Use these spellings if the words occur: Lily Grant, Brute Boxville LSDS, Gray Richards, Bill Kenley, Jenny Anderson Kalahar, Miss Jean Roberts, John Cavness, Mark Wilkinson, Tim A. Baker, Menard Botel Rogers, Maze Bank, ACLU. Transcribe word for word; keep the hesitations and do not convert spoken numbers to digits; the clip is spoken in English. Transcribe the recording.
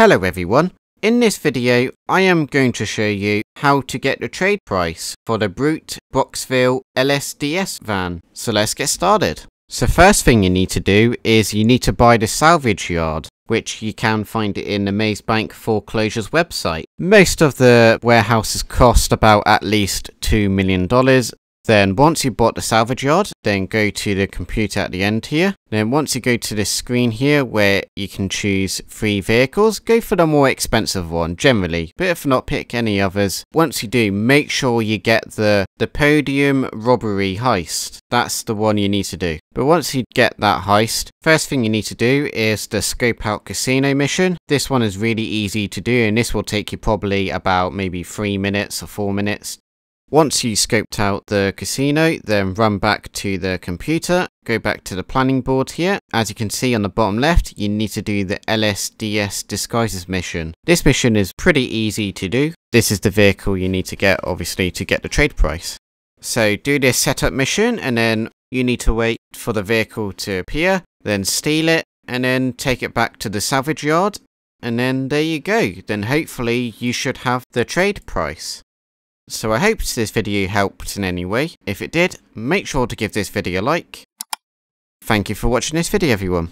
Hello everyone, in this video I am going to show you how to get the trade price for the Brute Boxville L S D S van, so let's get started. So first thing you need to do is you need to buy the salvage yard, which you can find it in the Maze Bank foreclosures website. Most of the warehouses cost about at least two million dollars. Then once you bought the salvage yard, then go to the computer at the end here. Then once you go to this screen here where you can choose three vehicles, go for the more expensive one generally, but if not, pick any others. Once you do, make sure you get the, the podium robbery heist. That's the one you need to do. But once you get that heist, first thing you need to do is the scope out casino mission. This one is really easy to do and this will take you probably about maybe three minutes or four minutes. Once you scoped out the casino, then run back to the computer, go back to the planning board here. As you can see on the bottom left, you need to do the L S D S disguises mission. This mission is pretty easy to do. This is the vehicle you need to get, obviously, to get the trade price. So do this setup mission and then you need to wait for the vehicle to appear, then steal it and then take it back to the salvage yard. And then there you go. Then hopefully you should have the trade price. So I hope this video helped in any way. If it did, make sure to give this video a like. Thank you for watching this video, everyone.